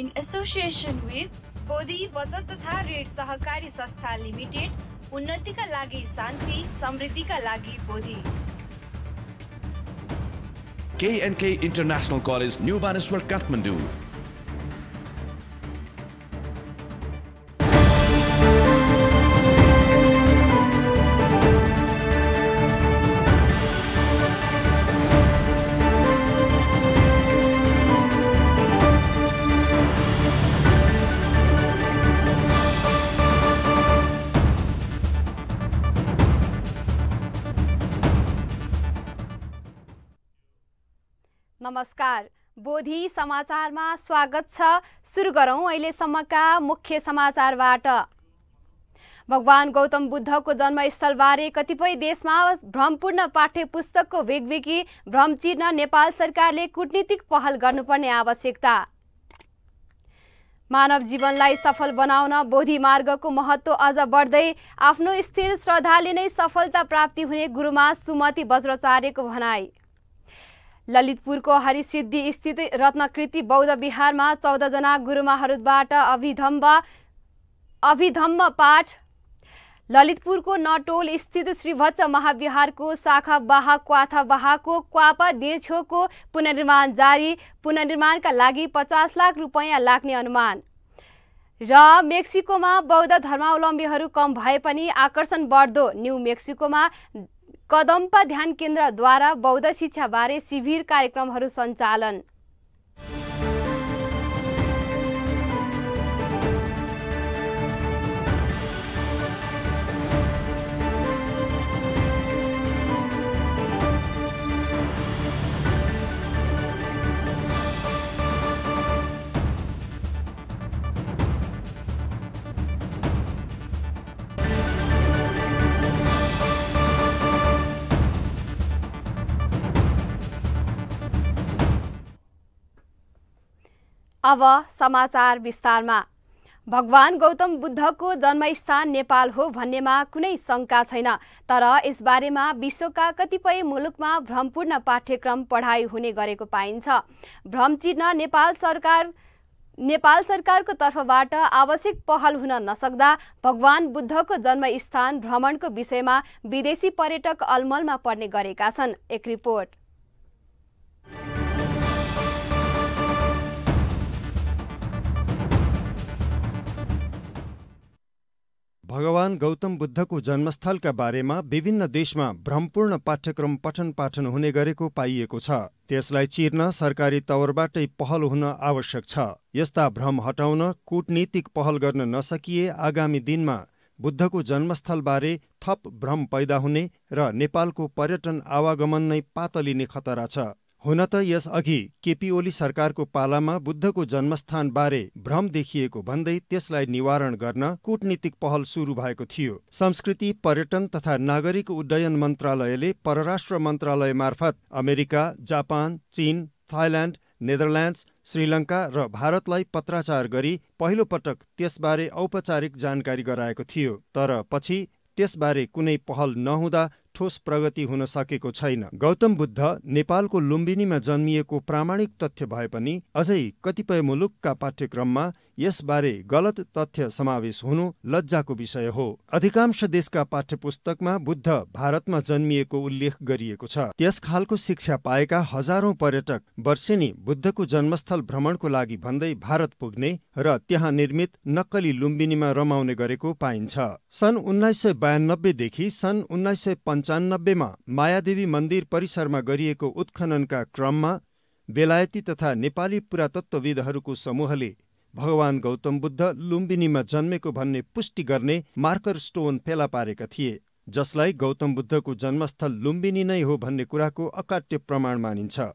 in association with Bodhi Bajat Tatha Red Sahakari Sanstha Limited, उन्नति का लागि शान्ति, समृद्धि का लागि Bodhi. K&K International College, New Banaswar, Kathmandu. नमस्कार, बोधी समाचारमा स्वागत छ। सुरु गरौं अहिलेसम्मका मुख्य समाचारबाट। भगवान गौतम बुद्धको जन्मस्थलबारे कतिपय देशमा भ्रमपूर्ण पाठ्यपुस्तकको भेगभेगी भ्रम चिर्न नेपाल सरकारले कूटनीतिक पहल गर्नुपर्ने आवश्यकता। मानव जीवनलाई सफल बनाउन बोधी मार्गको महत्त्व अझ बढ्दै आफ्नो स्थिर श्रद्धाले नै सफलता प्राप्ति हुने गुरुमा सुमति बज्राचार्यको भनाई। ललितपुर को हरिसिद्धि स्थित रत्नकृति बौद्ध विहार में 14 जना गुरुमाहरूबाट अभिधम्म पाठ। ललितपुर को नटोल स्थित श्री भत्स्य महाविहार को शाखा बाह क्वाथा बाह को क्वापा देछो को पुनर्निर्माण जारी, पुनर्निर्माण का लागि 50 लाख रुपैयाँ लाग्ने अनुमान। र मेक्सिको में बौद्ध धर्मावलम्बीहरू कम भए पनि आकर्षण बढ्दो। न्यू मेक्सिको में कदम्पा ध्यान केन्द्रद्वारा बौद्ध शिक्षाबारे शिविर कार्यक्रमहरू सञ्चालन। अब समाचार विस्तारमा। भगवान गौतम बुद्धको जन्मस्थान नेपाल हो भन्नेमा कुनै शंका छैन, तर यसबारेमा विश्वका कतिपय मुलुकमा भ्रमपूर्ण पाठ्यक्रम पढाइ हुने गरेको पाइन्छ। भ्रम चिर्न नेपाल सरकारको तर्फबाट आवश्यक पहल हुन नसक्दा भगवान बुद्धको जन्मस्थान भ्रमणको विषयमा विदेशी पर्यटक अलमलमा पर्ने गरेका छन्। एक रिपोर्ट। भगवान गौतम बुद्धको जन्मस्थलका बारेमा विभिन्न देशमा भ्रमपूर्ण पाठ्यक्रम पठन पाठन हुने गरेको पाइएको छ। त्यसलाई चिर्न सरकारी तवरबाटै पहल हुन आवश्यक छ। यस्ता भ्रम हटाउन कूटनीतिक पहल गर्न नसकिए आगामी दिनमा बुद्धको जन्मस्थलबारे थप भ्रम पैदा हुने र नेपालको पर्यटन आवागमन नै पातलिने खतरा छ। हुन त यसअघि केपी ओली सरकारको पालामा बुद्धको जन्मस्थानबारे भ्रम देखिएको भन्दै त्यसलाई निवारण गर्न कूटनीतिक पहल सुरु भएको थियो। संस्कृति, पर्यटन तथा नागरिक उड्डयन मन्त्रालयले परराष्ट्र मन्त्रालय मार्फत अमेरिका, जापान, चीन, थाइल्याण्ड, नेदरल्यान्ड्स, श्रीलङ्का र भारतलाई पत्राचार गरी पहिलोपटक त्यसबारे औपचारिक जानकारी गराएको थियो, तर पछि त्यसबारे कुनै पहल नहुँदा ठोस प्रगति हुन सकेको छैन। गौतम बुद्ध नेपालको लुम्बिनीमा जन्मिएको प्रामाणिक तथ्य भए पनि अझै कतिपय मुलुकका पाठ्यक्रममा यसबारे गलत तथ्य समावेश हुनु लज्जाको विषय हो। अधिकांश देशका पाठ्यपुस्तकमा बुद्ध भारतमा जन्मिएको उल्लेख गरिएको छ। त्यस खालको शिक्षा पाएका हजारौं पर्यटक वर्षेनी बुद्धको जन्मस्थल भ्रमणको लागि भन्दै भारत पुग्ने र त्यहाँ निर्मित नक्कली लुम्बिनीमा रमाउने गरेको पाइन्छ। सन् 1992देखि सन् 1995मा मायादेवी मन्दिर परिसरमा गरिएको उत्खननका क्रममा बेलायती तथा नेपाली पुरातत्त्वविदहरूको समूहले भगवान गौतम बुद्ध लुम्बिनीमा जन्मेको भन्ने पुष्टि गर्ने मार्कर स्टोन फेला पारेका थिए, जसलाई गौतम बुद्धको जन्मस्थल लुम्बिनी नै हो भन्ने कुराको अकाट्य प्रमाण मानिन्छ।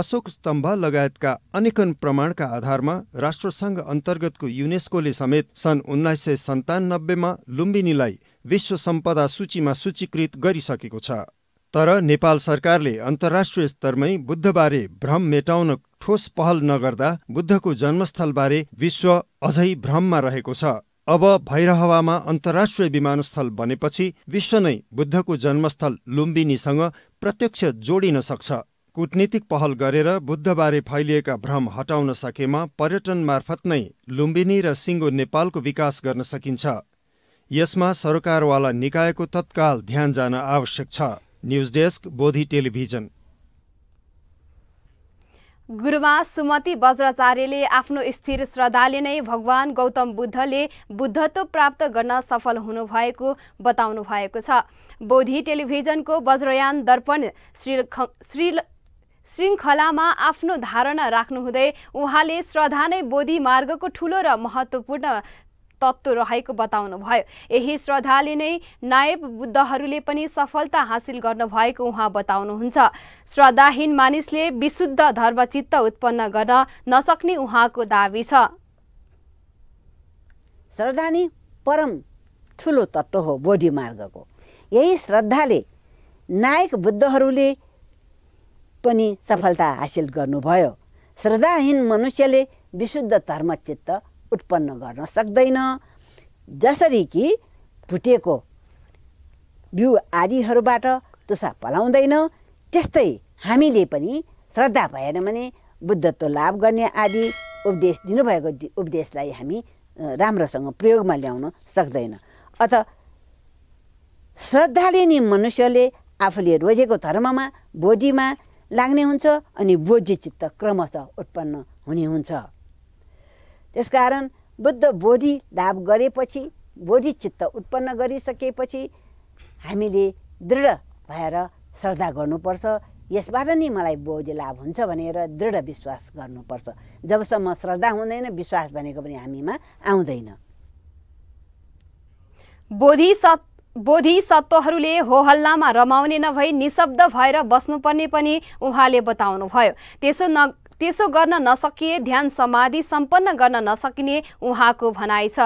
अशोक स्तम्भ लगायतका अनेकन प्रमाणका आधारमा राष्ट्रसङ्घ अन्तर्गतको युनेस्कोले समेत सन् 1997मा लुम्बिनीलाई विश्व सम्पदा सूचीमा सूचीकृत गरिसकेको छ। तर नेपाल सरकारले अन्तर्राष्ट्रिय स्तरमै बुद्धबारे भ्रम मेटाउन ठोस पहल नगर्दा बुद्धको जन्मस्थलबारे विश्व अझै भ्रममा रहेको छ। अब भैरहवामा अन्तर्राष्ट्रिय विमानस्थल बनेपछि विश्व नै बुद्धको जन्मस्थल लुम्बिनीसँग प्रत्यक्ष जोडिन सक्छ। कूटनीतिक पहल गरेर बुद्धबारे फैलिएका भ्रम हटाउन सकेमा पर्यटन मार्फत नै लुम्बिनी र सिङ्गो नेपालको विकास गर्न सकिन्छ। यसमा सरकारवाला निकायको तत्काल ध्यान जान आवश्यक छ। News desk Bodhi television. गुरुमा सुमति बज्राचार्यले आफ्नो स्थिर श्रद्धाले नै भगवान गौतम बुद्धले बुद्धत्व प्राप्त गर्न सफल हुनुभएको बताउनु भएको छ। बोधी टेलिभिजनको बज्रयान दर्पण श्रृङ्खलामा आफ्नो धारणा राख्नुहुँदै उहाँले श्रद्धा नै बोधी मार्गको ठूलो र महत्त्वपूर्ण तत्त्व रहेको बताउनुभयो। यही श्रद्धाले नै नायब बुद्धहरूले पनि सफलता हासिल गर्नुभएको उहाँ बताउनुहुन्छ। श्रद्धाहीन मानिसले विशुद्ध धर्मचित्त उत्पन्न गर्न नसक्ने उहाँको दाबी छ। श्रद्धा नै परम ठुलो तत्त्व हो बोधी मार्गको। यही श्रद्धाले नायक बुद्धहरूले पनि सफलता हासिल गर्नुभयो। श्रद्धाहीन मनुष्यले विशुद्ध धर्मचित्त उत्पन्न गर्न सक्दैन। जसरी कि फुटेको बिउ आदिहरूबाट तुसा पलाउँदैन, त्यस्तै हामीले पनि श्रद्धा भएन भने बुद्धत्व लाभ गर्ने आदि उपदेश दिनुभएको उपदेशलाई हामी राम्रोसँग प्रयोगमा ल्याउन सक्दैन। अझ श्रद्धाले नै मनुष्यले आफूले रोजेको धर्ममा बोधीमा लाग्ने हुन्छ अनि बोधी चित्त क्रमशः उत्पन्न हुने हुन्छ। त्यसकारण बुद्ध बोधी लाभ गरेपछि बोधी चित्त उत्पन्न गरिसकेपछि हामीले दृढ भएर श्रद्धा गर्नुपर्छ। यसबाट नै मलाई बोधी लाभ हुन्छ भनेर दृढ विश्वास गर्नुपर्छ। जबसम्म श्रद्धा हुँदैन विश्वास भनेको पनि हामीमा आउँदैन। बोधी सत्वहरूले होहल्लामा रमाउने नभई निशब्द भएर बस्नुपर्ने पनि उहाँले बताउनुभयो। त्यसो गर्न नसकिए ध्यान समाधि सम्पन्न गर्न नसकिने उहाँको भनाइ छ।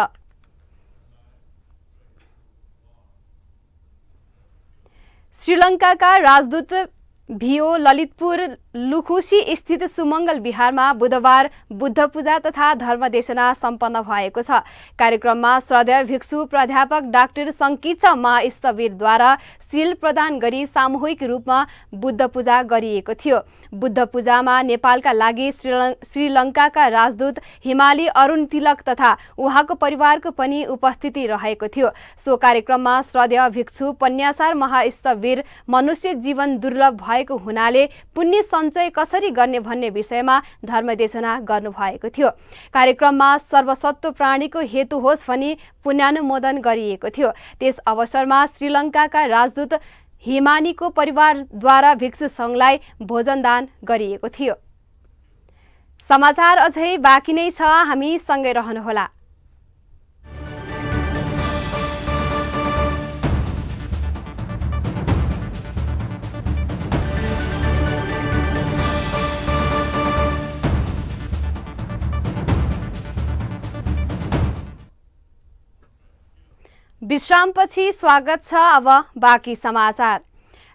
श्रीलङ्काका राजदूत भिओ ललितपुर लुखुसी स्थित सुमंगल विहारमा बुधबार बुद्ध पूजा तथा धर्मदेशना सम्पन्न भएको छ। कार्यक्रममा श्रद्धेय भिक्षु प्राध्यापक डाक्टर संकित महास्तवीरद्वारा सील प्रदान गरी सामूहिक रूपमा बुद्ध पूजा गरिएको थियो। बुद्ध पूजामा नेपालका लागि श्रीलङ्काका राजदूत हिमाली अरुण तिलक तथा उहाँको परिवारको पनि उपस्थिति रहेको थियो। सो कार्यक्रममा श्रद्धेय भिक्षु पन्यासार महास्तवीर मनुष्य जीवन दुर्लभ भएको हुनाले पुण्य सञ्चय कसरी गर्ने भन्ने विषयमा धर्मदेशना गर्नुभएको थियो। कार्यक्रममा सर्वसत्व प्राणीको हेतु होस् भनी पुण्यानुमोदन गरिएको थियो। त्यस अवसरमा श्रीलङ्काका राजदूत हिमानीको परिवारद्वारा भिक्षु सङ्घलाई भोजनदान गरिएको थियो। समाचार अझै बाँकी नै छ, हामी सँगै रहनुहोला। विश्रामपछि स्वागत छ अब बाँकी समाचार।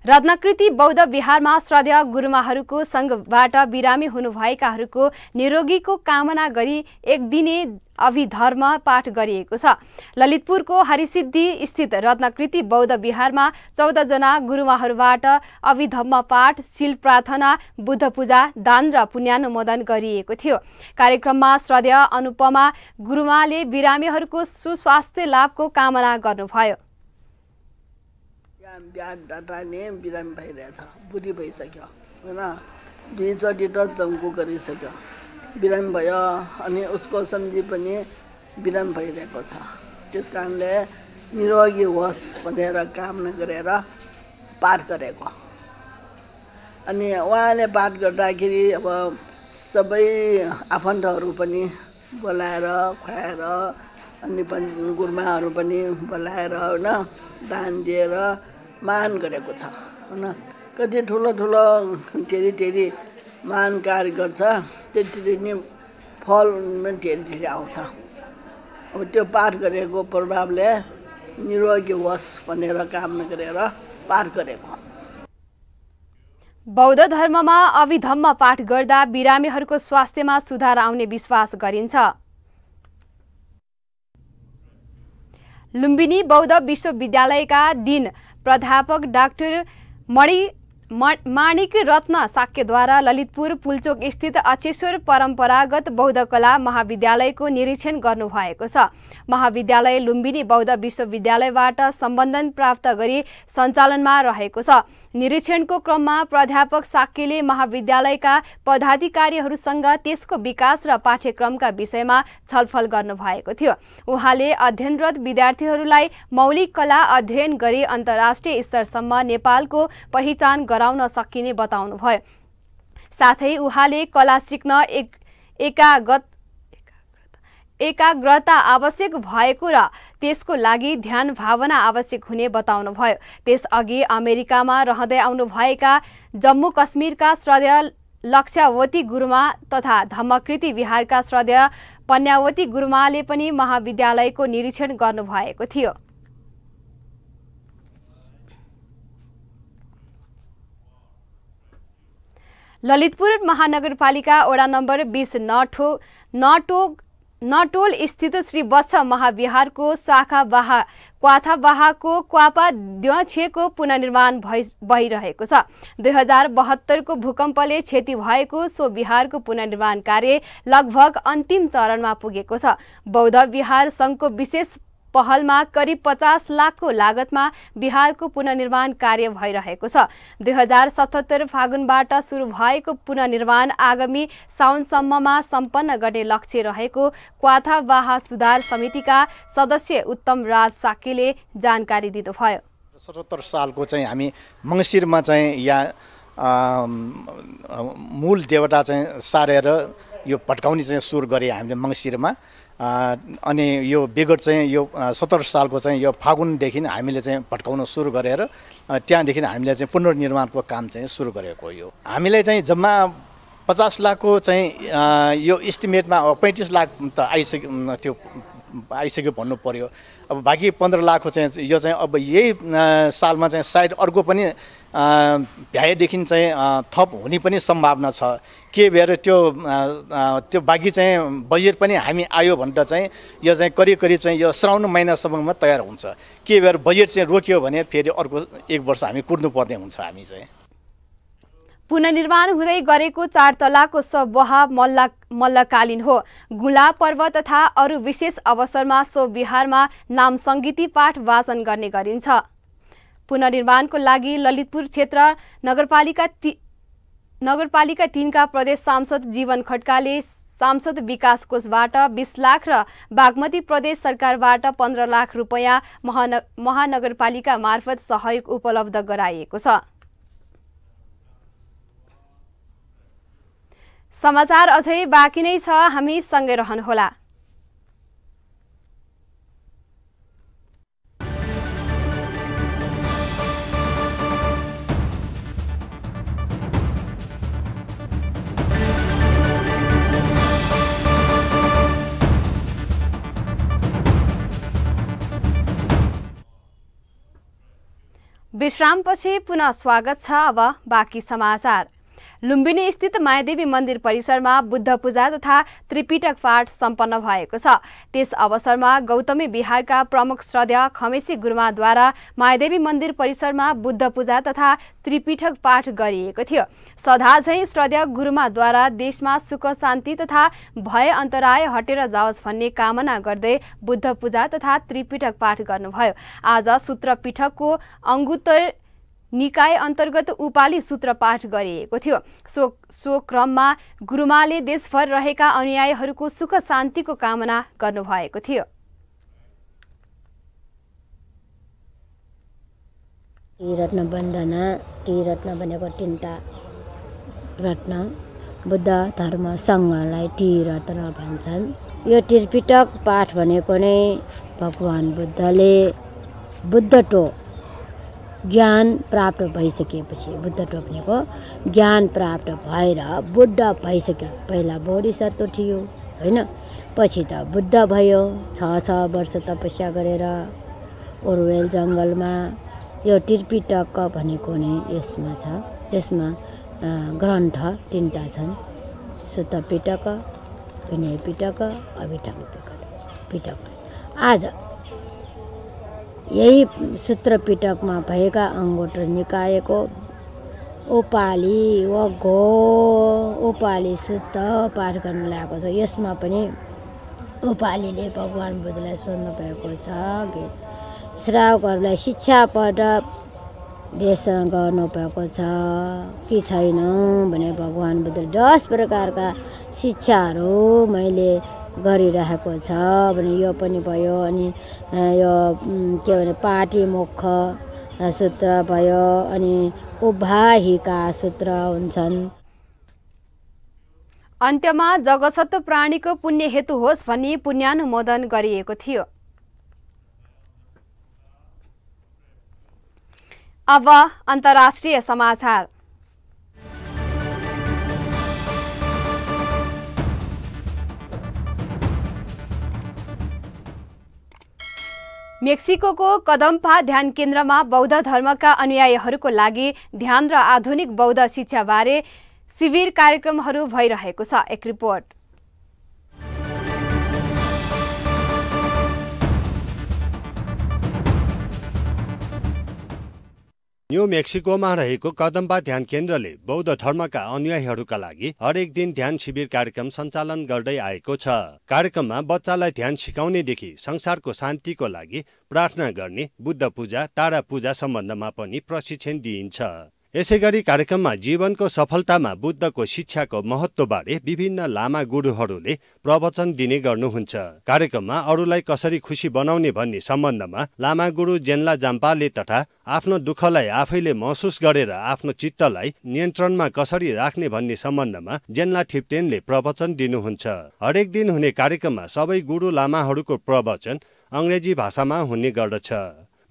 रत्नकृति बौद्ध विहारमा श्रद्धेय गुरुमाहरूको सङ्घबाट बिरामी हुनुभएकाहरूको निरोगीको कामना गरी एक दिने अभिधर्म पाठ गरिएको छ। ललितपुरको हरिसिद्धि स्थित रत्नकृति बौद्ध विहारमा 14 जना गुरुमाहरूबाट अभिधम्म पाठ, शिल प्रार्थना, बुद्ध पूजा, दान र पुण्यानुमोदन गरिएको थियो। कार्यक्रममा श्रद्धेय अनुपमा गुरुमाले बिरामीहरूको सुस्वास्थ्य लाभको कामना गर्नुभयो। बिहान डाटा नै बिरामी भइरहेछ, बुढी भइसक्यो होइन, 2चोटि त जङ्गु गरिसक्यो, बिरामी भयो अनि उसको सम्झी पनि बिरामी भइरहेको छ। त्यस कारणले निरोगी होस् भनेर कामना गरेर पाठ गरेको। अनि उहाँले पाठ गर्दाखेरि अब सबै आफन्तहरू पनि बोलाएर खुवाएर अनि गुरुमाहरू पनि बोलाएर होइन दान दिएर मान गरेको छ होइन। कति ठुलो ठुलो टेरी टेरी मान कार्य गर्छ, त्यति नै फल उनीमा टेरी टेरी आउँछ। अब त्यो पाठ गरेको प्रभावले निरोगी होस् भनेर कामना गरेर पाठ गरेको। बौद्ध धर्ममा अभिधम्म पाठ गर्दा बिरामीहरूको स्वास्थ्यमा सुधार आउने विश्वास गरिन्छ। लुम्बिनी बौद्ध विश्वविद्यालयका डीन प्राध्यापक डाक्टर मणि मानिक रत्न शाक्यद्वारा ललितपुर पुल्चोक स्थित अचेश्वर परम्परागत बौद्ध कला महाविद्यालयको निरीक्षण गर्नुभएको छ। महाविद्यालय लुम्बिनी बौद्ध विश्वविद्यालयबाट सम्बन्धन प्राप्त गरी सञ्चालनमा रहेको छ। निरीक्षणको क्रममा प्राध्यापक शाक्यले महाविद्यालयका पदाधिकारीहरूसँग त्यसको विकास र पाठ्यक्रमका विषयमा छलफल गर्नुभएको थियो। उहाँले अध्ययनरत विद्यार्थीहरूलाई मौलिक कला अध्ययन गरी अन्तर्राष्ट्रिय स्तरसम्म नेपालको पहिचान गराउन सकिने बताउनुभयो। साथै उहाँले कला सिक्न एकाग्रता आवश्यक भएको र त्यसको लागि ध्यान भावना आवश्यक हुने बताउनुभयो। त्यसअघि अमेरिकामा रहँदै आउनुभएका जम्मू कश्मीरका श्रद्धेय लक्ष्यावती गुरुमा तथा धम्मकृति विहारका श्रद्धेय पन्यावती गुरुमाले पनि महाविद्यालयको निरीक्षण गर्नुभएको थियो। ललितपुर महानगरपालिका वडा नम्बर 20 नटोल स्थित श्री बत्स्य महाविहारको शाखा बाहा क्वाथाबाहाको क्वापा द्यक्षेको पुनर्निर्माण भइरहेको छ। 2072को भूकम्पले क्षति भएको सो विहारको पुनर्निर्माण कार्य लगभग अन्तिम चरणमा पुगेको छ। बौद्ध विहार सङ्घको विशेष पहलमा करिब 50 लाखको लागतमा बिहारको पुनर्निर्माण कार्य भइरहेको छ। 2077 फागुनबाट सुरु भएको पुनर्निर्माण आगामी साउनसम्ममा सम्पन्न गर्ने लक्ष्य रहेको क्वाथाबाहा सुधार समितिका सदस्य उत्तम राज साकेले जानकारी दिनुभयो। 77 सालको चाहिँ हामी मङ्सिरमा चाहिँ या मूल देवता चाहिँ सारेर यो पटकाउने चाहिँ सुरु गरे हामीले मङ्सिरमा। अनि यो विगत चाहिँ यो 77 सालको चाहिँ यो फागुनदेखि हामीले चाहिँ भट्काउन सुरु गरेर त्यहाँदेखि हामीले चाहिँ पुनर्निर्माणको काम चाहिँ सुरु गरेको। यो हामीलाई चाहिँ जम्मा 50 लाखको चाहिँ यो इस्टिमेटमा 35 लाख त आइसक्यो भन्नु पर्यो। अब बाँकी 15 लाखको चाहिँ यो चाहिँ अब यही सालमा चाहिँ सायद अर्को पनि भ्याएदेखि चाहिँ थप हुने पनि सम्भावना छ। के भएर त्यो बाँकी चाहिँ बजेट पनि हामी आयो भनेर चाहिँ यो चाहिँ करिब करिब चाहिँ यो श्रावण महिनासम्ममा तयार हुन्छ। के भएर बजेट चाहिँ रोकियो भने फेरि अर्को 1 वर्ष हामी कुर्नुपर्ने हुन्छ। हामी चाहिँ पुनर्निर्माण हुँदै गरेको 4 तलाको स्वबहा मल्लकालीन हो। गुला पर्व तथा अरू विशेष अवसरमा सो विहारमा नाम सङ्गीति पाठ वाचन गर्ने गरिन्छ। पुनर्निर्माणको लागि ललितपुर क्षेत्र नगरपालिका 3का प्रदेश सांसद जीवन खड्काले सांसद विकास कोषबाट 20 लाख र बागमती प्रदेश सरकारबाट 15 लाख रुपैयाँ महानगरपालिका मार्फत सहयोग उपलब्ध गराइएको छ। समाचार अझै बाँकी नै छ, हामी सँगै रहनुहोला। विश्रामपछि पुनः स्वागत छ। अब बाँकी समाचार। लुम्बिनी स्थित मायादेवी मन्दिर परिसरमा बुद्ध पूजा तथा त्रिपिटक पाठ सम्पन्न भएको छ। त्यस अवसरमा गौतमी विहारका प्रमुख श्रद्धेय खमेशी गुरुमाद्वारा मायादेवी मन्दिर परिसरमा बुद्ध पूजा तथा त्रिपिटक पाठ गरिएको थियो। सदाझै श्रद्धेय गुरुमाद्वारा देशमा सुख शान्ति तथा भय अन्तराय हटेर जाओस् भन्ने कामना गर्दै बुद्ध पूजा तथा त्रिपिटक पाठ गर्नुभयो। आज सूत्रपीठकको अङ्गुत्तर निकाय अन्तर्गत उपाली सूत्र पाठ गरिएको थियो। सो क्रममा गुरुमाले देशभर रहेका अनुयायीहरूको सुख शान्तिको कामना गर्नुभएको थियो। त्रिरत्न वन्दना, त्रिरत्न भनेको 3टा रत्न, बुद्ध धर्म सङ्घलाई त्रिरत्न भन्छन्। यो त्रिपिटक पाठ भनेको नै भगवान बुद्धले बुद्धत्व ज्ञान प्राप्त भइसकेपछि, बुद्ध टोक्नेको ज्ञान प्राप्त भएर बुद्ध भइसक्यो। पहिला बोधिसत्व थियो होइन, पछि त बुद्ध भयो। 6 वर्ष तपस्या गरेर ओरवेल जङ्गलमा यो त्रिपिटक भनेको नै यसमा छ। यसमा ग्रन्थ 3टा छन्, सुत्त पिटक, विनय पिटक, अभिधम्म पिटक। आज यही सूत्रपिटकमा भएका अङ्गुत्तर निकायको उपाली व घो उपाली सुत्त पाठ गर्न लागेको छ। यसमा पनि उपालीले भगवान बुद्धलाई सोध्नु भएको छ कि श्रावकहरूलाई शिक्षाबाट व्यसन गर्नु भएको छ कि छैन भने भगवान बुद्धले 10 प्रकारका शिक्षाहरू मैले गरिरहेको छ भने यो पनि भयो। अनि यो के भने पाटी मोक्ष सूत्र भयो अनि उभाहिका सूत्र हुन्छन्। अन्त्यमा जगतसत्व प्राणीको पुण्य हेतु होस् भनी पुण्यानुमोदन गरिएको थियो। अब अन्तर्राष्ट्रिय समाचार। मेक्सिको कदम्पा ध्यान केन्द्रमा बौद्ध धर्मका अनुयायीहरूको लागि ध्यान र आधुनिक बौद्ध शिक्षाबारे शिविर कार्यक्रमहरू भइरहेको छ। एक रिपोर्ट। न्यू मेक्सिकोमा रहेको कदम्पा ध्यान केन्द्रले बौद्ध धर्मका अनुयायीहरूका लागि हरेक दिन ध्यान शिविर कार्यक्रम सञ्चालन गर्दै आएको छ। कार्यक्रममा बच्चालाई ध्यान सिकाउनेदेखि संसारको शान्तिको लागि प्रार्थना गर्ने, बुद्ध पूजा, तारा पूजा सम्बन्धमा पनि प्रशिक्षण दिइन्छ। यसैगरी कार्यक्रममा जीवनको सफलतामा बुद्धको शिक्षाको महत्त्वबारे विभिन्न लामा गुरुहरूले प्रवचन दिने गर्नुहुन्छ। कार्यक्रममा अरूलाई कसरी खुशी बनाउने भन्ने सम्बन्धमा लामा गुरु जेन्ला जाम्पालले तथा आफ्नो दुःखलाई आफैले महसुस गरेर आफ्नो चित्तलाई नियन्त्रणमा कसरी राख्ने भन्ने सम्बन्धमा जेन्ला थिप्तेनले प्रवचन दिनुहुन्छ। हरेक दिन हुने कार्यक्रममा सबै गुरु लामाहरूको प्रवचन अंग्रेजी भाषामा हुने गर्दछ।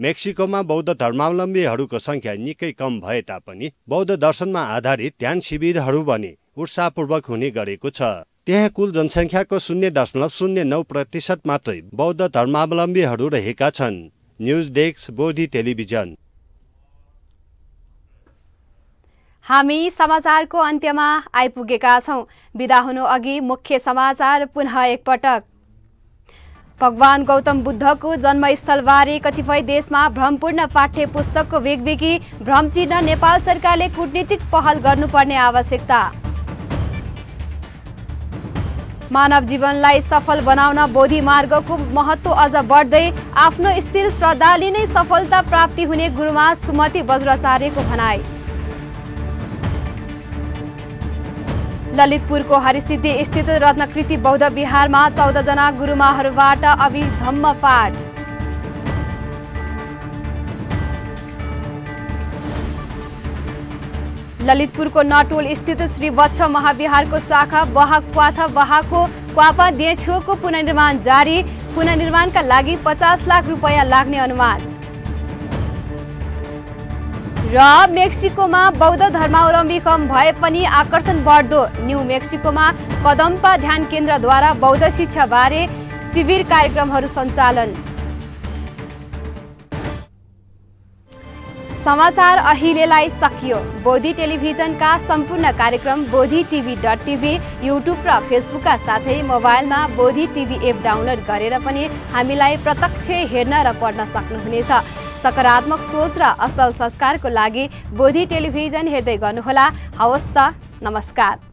मेक्सिकोमा बौद्ध धर्मावलम्बीहरूको संख्या निकै कम भए तापनि बौद्ध दर्शनमा आधारित ध्यान शिविरहरू भने उत्साहपूर्वक हुने गरेको छ। त्यहाँ कुल जनसङ्ख्याको 0.09% मात्रै बौद्ध धर्मावलम्बीहरू रहेका छन्। News desk, Bodhi television. हामी समाचारको अन्त्यमा आइपुगेका छौं। बिदा हुनु अघि मुख्य समाचार पुनः एकपटक। भगवान गौतम बुद्धको जन्मस्थलबारे कतिपय देशमा भ्रमपूर्ण पाठ्य पुस्तकको बेगबेगी भ्रम चिर्न नेपाल सरकारले कूटनीतिक पहल गर्नुपर्ने आवश्यकता। मानव जीवनलाई सफल बनाउन बोधि मार्गको महत्त्व अझ बढ्दै आफ्नो स्थिर श्रद्धाले नै सफलता प्राप्ति हुने गुरुमा सुमति बज्राचार्यको भनाई। ललितपुरको हरिसिद्धि स्थित रत्नकृति बौद्ध विहारमा 14 जना गुरुमाहरूबाट अभिधम्म पाठ। ललितपुरको नटोल स्थित श्री वत्स महाविहारको शाखा बहाको क्वापा देछोको पुनर्निर्माण जारी। पुनर्निर्माणका लागि 50 लाख रुपैयाँ लाग्ने अनुमान। र मेक्सिकोमा बौद्ध धर्मावलम्बी कम भए पनि आकर्षण बढ्दो। न्यू मेक्सिकोमा कदम्पा ध्यान केन्द्रद्वारा बौद्ध शिक्षाबारे शिविर कार्यक्रमहरू सञ्चालन। समाचार अहिलेलाई सकियो। बोधी टेलिभिजनका सम्पूर्ण कार्यक्रम बोधी tv.tv युट्युब र फेसबुकका साथै मोबाइलमा बोधी टिभी एप डाउनलोड गरेर पनि हामीलाई प्रत्यक्ष हेर्न र पढ्न सक्नुहुनेछ। सकारात्मक सोच र असल संस्कारको लागि बोधी टेलिभिजन हेर्दै गर्नुहोला। हवस् त, नमस्कार।